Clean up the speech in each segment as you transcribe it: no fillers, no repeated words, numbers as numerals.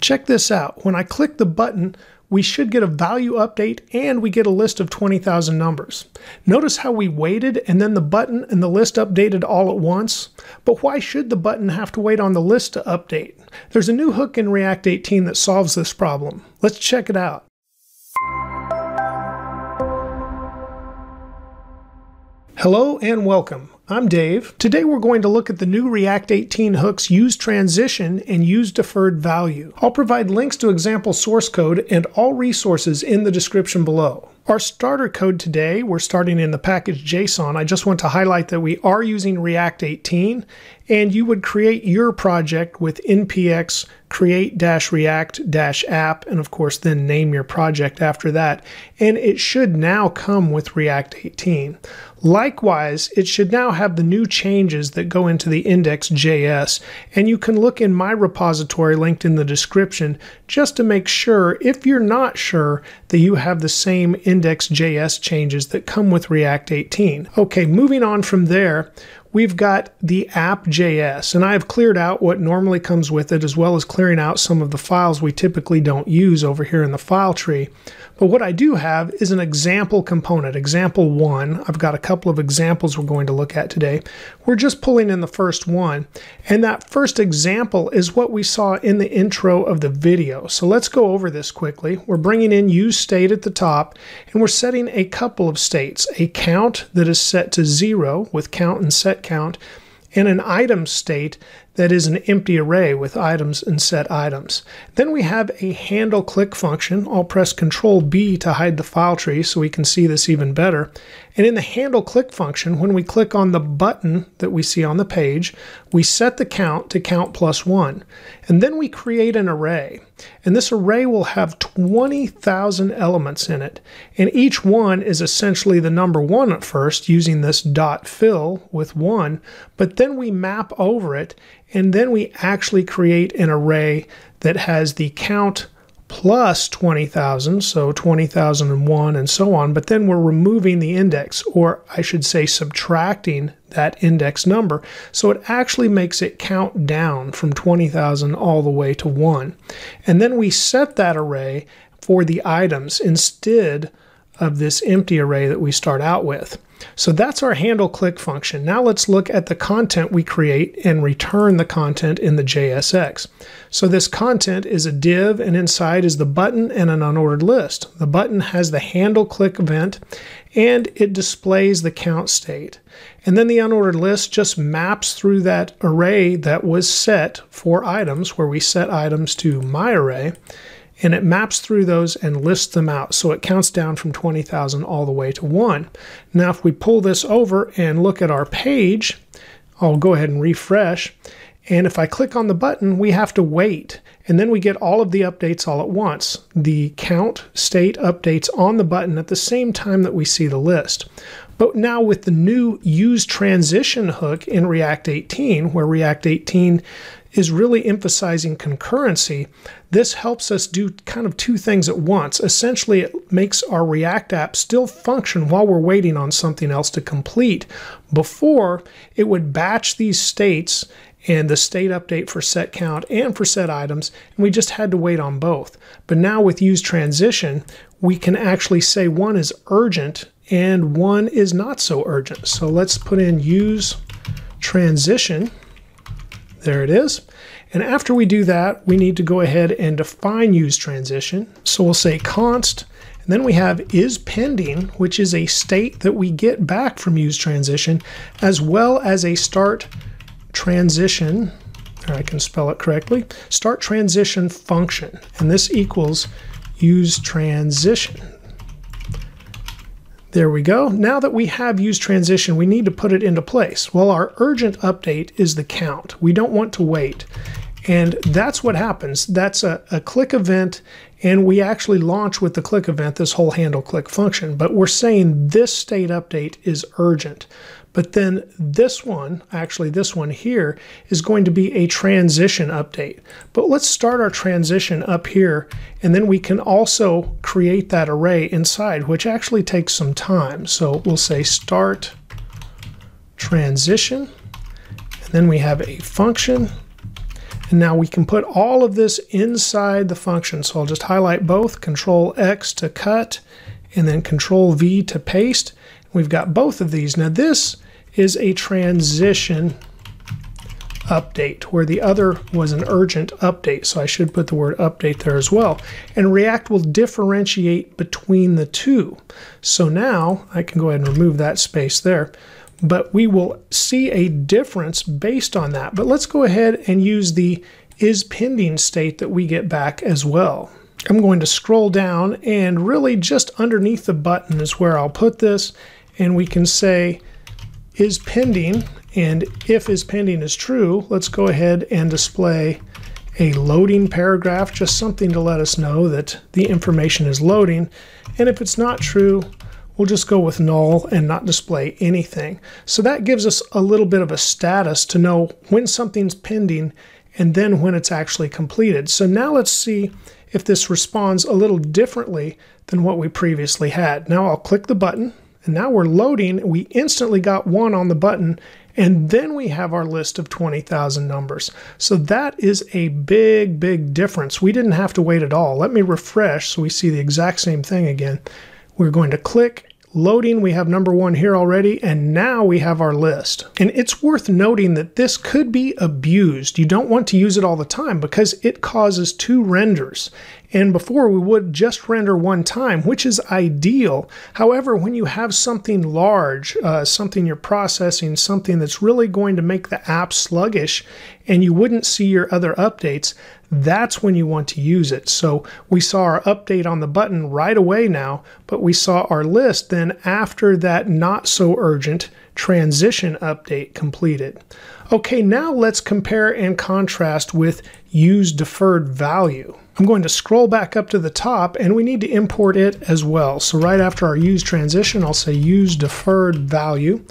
Check this out. When I click the button, we should get a value update and we get a list of 20,000 numbers. Notice how we waited and then the button and the list updated all at once. But why should the button have to wait on the list to update? There's a new hook in React 18 that solves this problem. Let's check it out. Hello and welcome. I'm Dave. Today we're going to look at the new React 18 hooks useTransition and useDeferredValue. I'll provide links to example source code and all resources in the description below. Our starter code today, we're starting in the package.json. I just want to highlight that we are using React 18, and you would create your project with npx create-react-app, and of course then name your project after that, and it should now come with React 18. Likewise, it should now have the new changes that go into the index.js, and you can look in my repository linked in the description just to make sure, if you're not sure, that you have the same index.js changes that come with React 18. Okay, moving on from there, we've got the app.js, and I have cleared out what normally comes with it, as well as clearing out some of the files we typically don't use over here in the file tree. But what I do have is an example component, example one. I've got a couple of examples we're going to look at today. We're just pulling in the first one, and that first example is what we saw in the intro of the video. So let's go over this quickly. We're bringing in useState at the top, and we're setting a couple of states, a count that is set to 0 with count and set count, and an item state that is an empty array with items and set items. Then we have a handle click function. I'll press Control B to hide the file tree so we can see this even better. And in the handle click function, when we click on the button that we see on the page, we set the count to count plus 1. And then we create an array. And this array will have 20,000 elements in it. And each one is essentially the number 1 at first, using this dot fill with 1, but then we map over it, and then we actually create an array that has the count plus 20,000, so 20,001 and so on, but then we're removing the index, or I should say subtracting that index number, so it actually makes it count down from 20,000 all the way to 1. And then we set that array for the items instead of this empty array that we start out with. So that's our handle click function. Now let's look at the content we create and return the content in the JSX. So this content is a div, and inside is the button and an unordered list. The button has the handle click event, and it displays the count state. And then the unordered list just maps through that array that was set for items, where we set items to my array, and it maps through those and lists them out. So it counts down from 20,000 all the way to 1. Now if we pull this over and look at our page, I'll go ahead and refresh, and if I click on the button, we have to wait, and then we get all of the updates all at once. The count state updates on the button at the same time that we see the list. But now with the new useTransition hook in React 18, where React 18 is really emphasizing concurrency, this helps us do kind of two things at once. Essentially, it makes our React app still function while we're waiting on something else to complete. Before, it would batch these states and the state update for set count and for set items, and we just had to wait on both. But now with useTransition, we can actually say one is urgent and one is not so urgent. So let's put in useTransition. There it is. And after we do that, we need to go ahead and define useTransition. So we'll say const, and then we have isPending, which is a state that we get back from useTransition, as well as a start transition, or I can spell it correctly, start transition function. And this equals useTransition. There we go. Now that we have useTransition, we need to put it into place. Well, our urgent update is the count. We don't want to wait. And that's what happens. That's a click event, and we actually launch with the click event this whole handle click function. But we're saying this state update is urgent. But then this one, actually this one here, is going to be a transition update. But let's start our transition up here, and then we can also create that array inside, which actually takes some time. So we'll say start transition, and then we have a function. And now we can put all of this inside the function. So I'll just highlight both, Control X to cut, and then Control V to paste. We've got both of these. Now this is a transition update, where the other was an urgent update. So I should put the word update there as well. And React will differentiate between the two. So now I can go ahead and remove that space there. But we will see a difference based on that. But let's go ahead and use the is pending state that we get back as well. I'm going to scroll down, and really just underneath the button is where I'll put this. And we can say is pending, and if is pending is true, let's go ahead and display a loading paragraph, just something to let us know that the information is loading. And if it's not true, we'll just go with null and not display anything. So that gives us a little bit of a status to know when something's pending and then when it's actually completed. So now let's see if this responds a little differently than what we previously had. Now I'll click the button, and now we're loading. We instantly got one on the button, and then we have our list of 20,000 numbers. So that is a big, big difference. We didn't have to wait at all. Let me refresh so we see the exact same thing again. We're going to click loading. We have number one here already, and now we have our list. And it's worth noting that this could be abused. You don't want to use it all the time because it causes two renders. And before, we would just render one time, which is ideal. However, when you have something large, something you're processing, something that's really going to make the app sluggish, and you wouldn't see your other updates, that's when you want to use it. So we saw our update on the button right away now, but we saw our list then after that not so urgent transition update completed. Okay, now let's compare and contrast with useDeferredValue. I'm going to scroll back up to the top, and we need to import it as well. So right after our useTransition, I'll say useDeferredValue.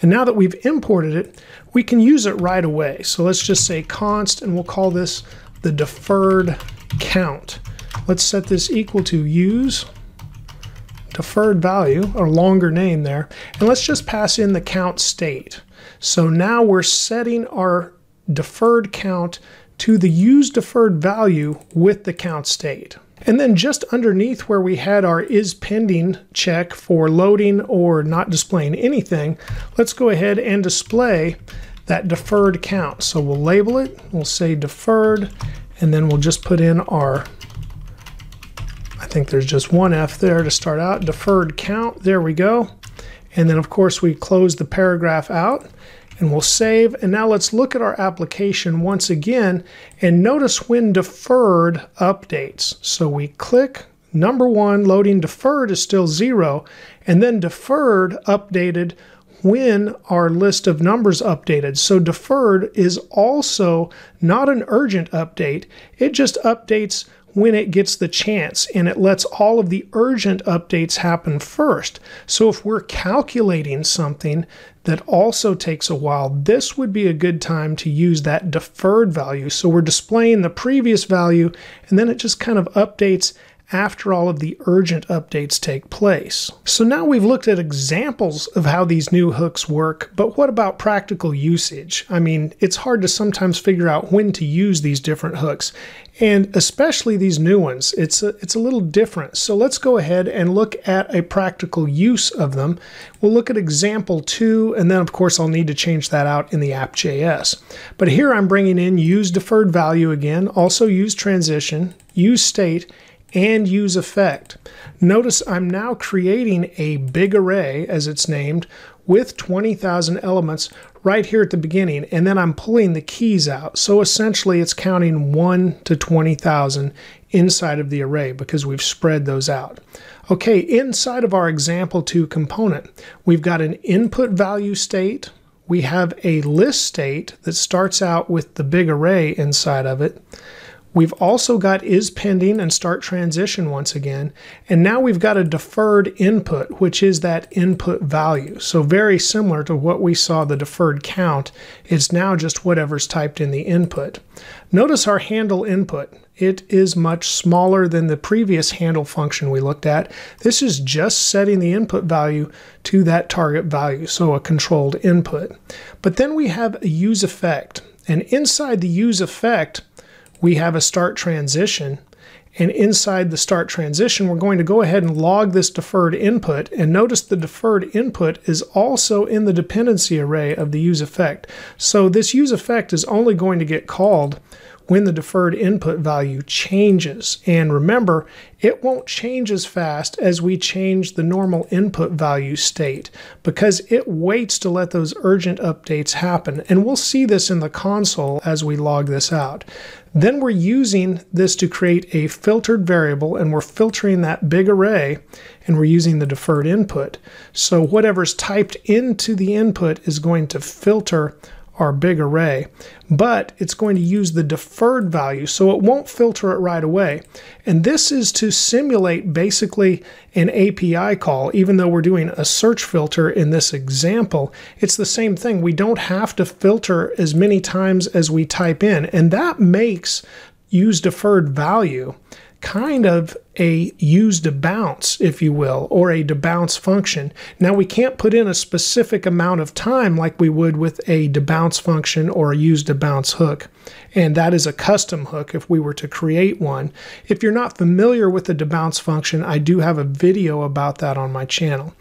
And now that we've imported it, we can use it right away. So let's just say const, and we'll call this the deferred count. Let's set this equal to use deferred value, a longer name there, and let's just pass in the count state. So now we're setting our deferred count to the use deferred value with the count state. And then just underneath where we had our is pending check for loading or not displaying anything, let's go ahead and display that deferred count. So we'll label it, we'll say deferred, and then we'll just put in our, I think there's just one F there to start out, deferred count, there we go. And then of course we close the paragraph out, and we'll save. And now let's look at our application once again, and notice when deferred updates. So we click number one, loading deferred is still 0, and then deferred updated when our list of numbers updated. So deferred is also not an urgent update. It just updates when it gets the chance, and it lets all of the urgent updates happen first. So if we're calculating something that also takes a while, this would be a good time to use that deferred value. So we're displaying the previous value, and then it just kind of updates after all of the urgent updates take place. So now we've looked at examples of how these new hooks work, but what about practical usage? I mean, it's hard to sometimes figure out when to use these different hooks, and especially these new ones. It's a little different. So let's go ahead and look at a practical use of them. We'll look at example 2, and then of course I'll need to change that out in the app.js. But here I'm bringing in use deferred value again, also use transition, use state, and use effect. Notice I'm now creating a big array, as it's named, with 20,000 elements right here at the beginning, and then I'm pulling the keys out. So essentially it's counting 1 to 20,000 inside of the array because we've spread those out. Okay, inside of our example 2 component, we've got an input value state, we have a list state that starts out with the big array inside of it. We've also got is pending and start transition once again. And now we've got a deferred input, which is that input value. So very similar to what we saw the deferred count. It's now just whatever's typed in the input. Notice our handle input. It is much smaller than the previous handle function we looked at. This is just setting the input value to that target value, so a controlled input. But then we have a useEffect. And inside the useEffect, we have a start transition. And inside the start transition, we're going to go ahead and log this deferred input. And notice the deferred input is also in the dependency array of the useEffect. So this useEffect is only going to get called when the deferred input value changes. And remember, it won't change as fast as we change the normal input value state because it waits to let those urgent updates happen. And we'll see this in the console as we log this out. Then we're using this to create a filtered variable, and we're filtering that big array, and we're using the deferred input. So whatever's typed into the input is going to filter our big array, but it's going to use the deferred value, so it won't filter it right away. And this is to simulate basically an API call. Even though we're doing a search filter in this example, it's the same thing. We don't have to filter as many times as we type in, and that makes useDeferredValue kind of a useDebounce, if you will, or a debounce function. Now, we can't put in a specific amount of time like we would with a debounce function or a useDebounce hook, and that is a custom hook if we were to create one. If you're not familiar with the debounce function, I do have a video about that on my channel.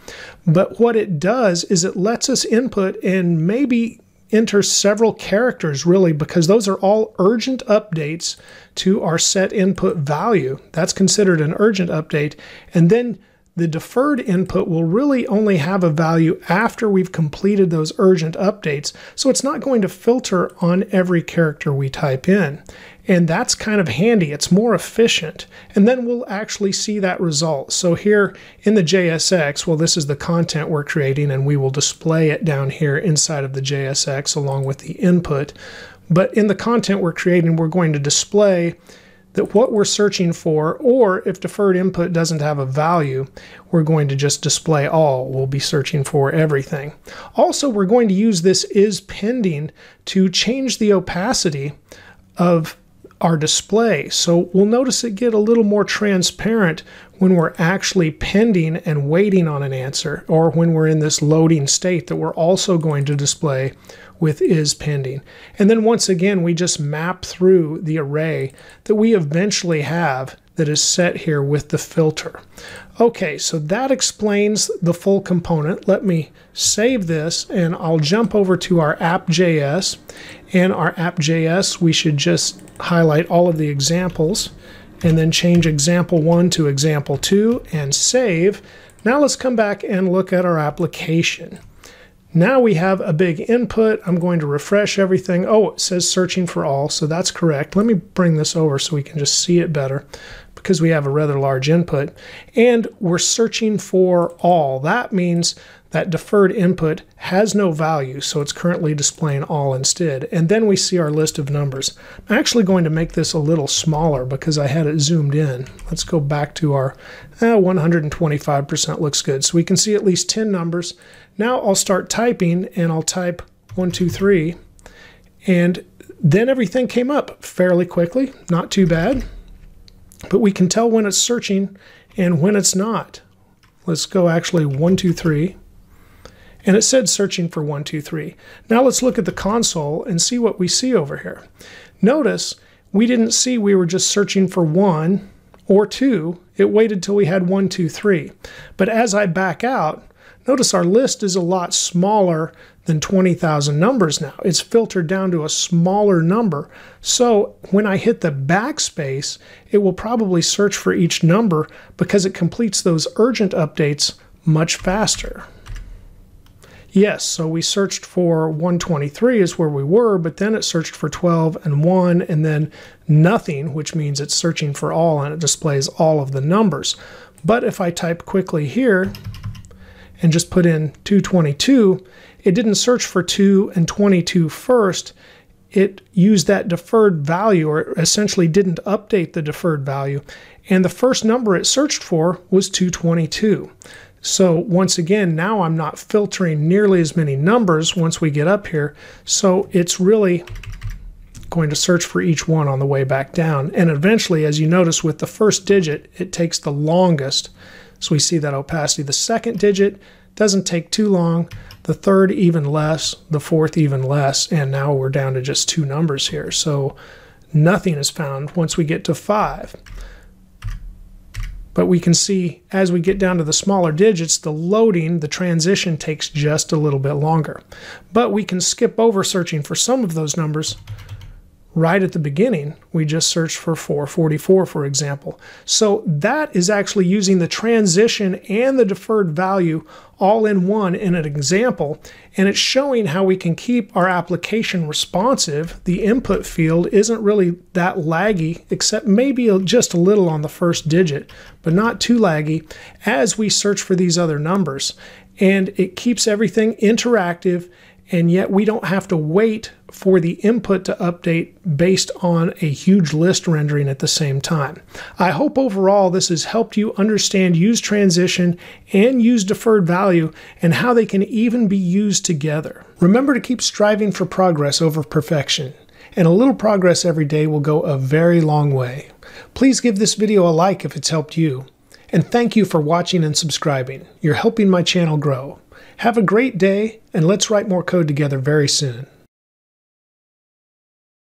But what it does is it lets us input and maybe enter several characters, really, because those are all urgent updates to our set input value. That's considered an urgent update. And then the deferred input will really only have a value after we've completed those urgent updates. So it's not going to filter on every character we type in. And that's kind of handy. It's more efficient. And then we'll actually see that result. So here in the JSX, well, this is the content we're creating, and we will display it down here inside of the JSX along with the input. But in the content we're creating, we're going to display that what we're searching for, or if deferred input doesn't have a value, we're going to just display all. We'll be searching for everything. Also, we're going to use this is pending to change the opacity of our display. So we'll notice it get a little more transparent when we're actually pending and waiting on an answer, or when we're in this loading state that we're also going to display with is pending. And then once again, we just map through the array that we eventually have that is set here with the filter. Okay, so that explains the full component. Let me save this, and I'll jump over to our app.js. In our app.js, we should just highlight all of the examples and then change example 1 to example 2 and save. Now let's come back and look at our application. Now we have a big input. I'm going to refresh everything. Oh, it says searching for all, so that's correct. Let me bring this over so we can just see it better, because we have a rather large input. And we're searching for all. That means that deferred input has no value, so it's currently displaying all instead. And then we see our list of numbers. I'm actually going to make this a little smaller because I had it zoomed in. Let's go back to our 125% looks good. So we can see at least 10 numbers. Now I'll start typing, and I'll type 1, 2, 3. And then everything came up fairly quickly, not too bad. But we can tell when it's searching and when it's not. Let's go actually 1, 2, 3. And it said searching for 1, 2, 3. Now let's look at the console and see what we see over here. Notice we didn't see we were just searching for 1 or 2. It waited till we had 1, 2, 3. But as I back out, notice our list is a lot smaller than 20,000 numbers now. It's filtered down to a smaller number. So when I hit the backspace, it will probably search for each number because it completes those urgent updates much faster. Yes, so we searched for 123 is where we were, but then it searched for 12 and 1 and then nothing, which means it's searching for all, and it displays all of the numbers. But if I type quickly here and just put in 222, it didn't search for 2 and 22 first. It used that deferred value, or it essentially didn't update the deferred value. And the first number it searched for was 222. So once again, now I'm not filtering nearly as many numbers once we get up here. So it's really going to search for each one on the way back down. And eventually, as you notice with the first digit, it takes the longest. So we see that opacity. The second digit doesn't take too long. The third even less. The fourth even less. And now we're down to just 2 numbers here. So nothing is found once we get to 5. But we can see as we get down to the smaller digits, the loading, the transition takes just a little bit longer. But we can skip over searching for some of those numbers. Right at the beginning, we just searched for 444, for example. So that is actually using the transition and the deferred value all in one in an example, and it's showing how we can keep our application responsive. The input field isn't really that laggy, except maybe just a little on the first digit, but not too laggy, as we search for these other numbers. And it keeps everything interactive, and yet we don't have to wait for the input to update based on a huge list rendering at the same time. I hope overall this has helped you understand useTransition and useDeferredValue and how they can even be used together. Remember to keep striving for progress over perfection, and a little progress every day will go a very long way. Please give this video a like if it's helped you, and thank you for watching and subscribing. You're helping my channel grow. Have a great day, and let's write more code together very soon.